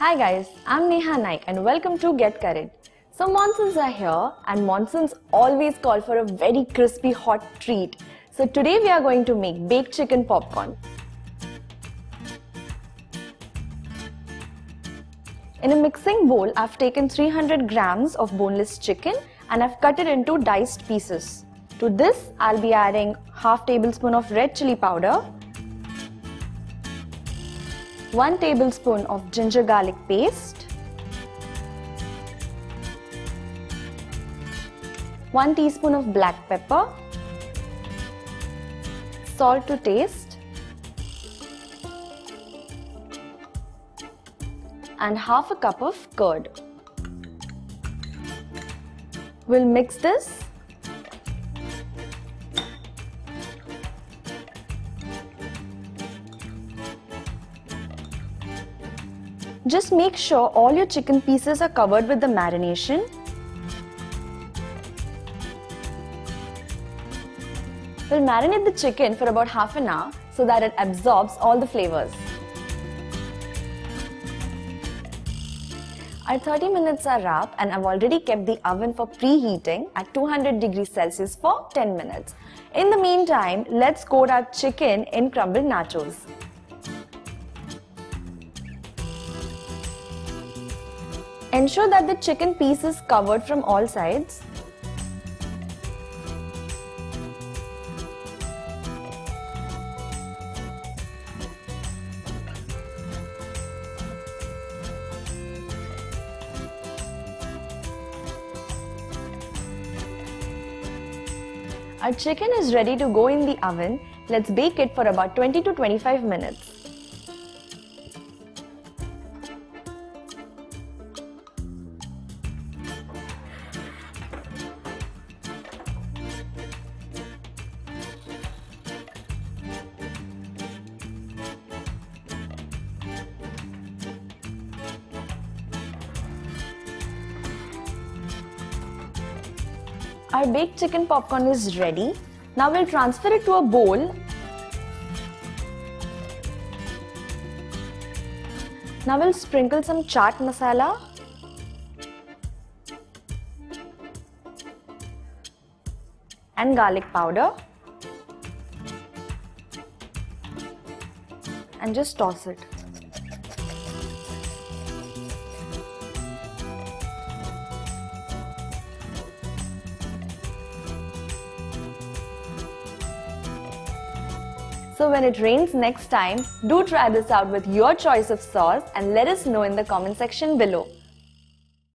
Hi guys, I'm Neha Naik and welcome to Get Curried. So monsoons are here and monsoons always call for a very crispy hot treat. So today we are going to make baked chicken popcorn. In a mixing bowl, I've taken 300 grams of boneless chicken and I've cut it into diced pieces. To this, I'll be adding half tablespoon of red chili powder, 1 tablespoon of ginger garlic paste, 1 teaspoon of black pepper, salt to taste, and half a cup of curd. We'll mix this. Just make sure all your chicken pieces are covered with the marination. We'll marinate the chicken for about half an hour so that it absorbs all the flavors. Our 30 minutes are up and I've already kept the oven for preheating at 200 degrees Celsius for 10 minutes. In the meantime, let's coat our chicken in crumbled nachos. Ensure that the chicken piece is covered from all sides. Our chicken is ready to go in the oven. Let's bake it for about 20 to 25 minutes. Our baked chicken popcorn is ready. Now we'll transfer it to a bowl. Now we'll sprinkle some chaat masala. And garlic powder. And just toss it. So when it rains next time, do try this out with your choice of sauce and let us know in the comment section below.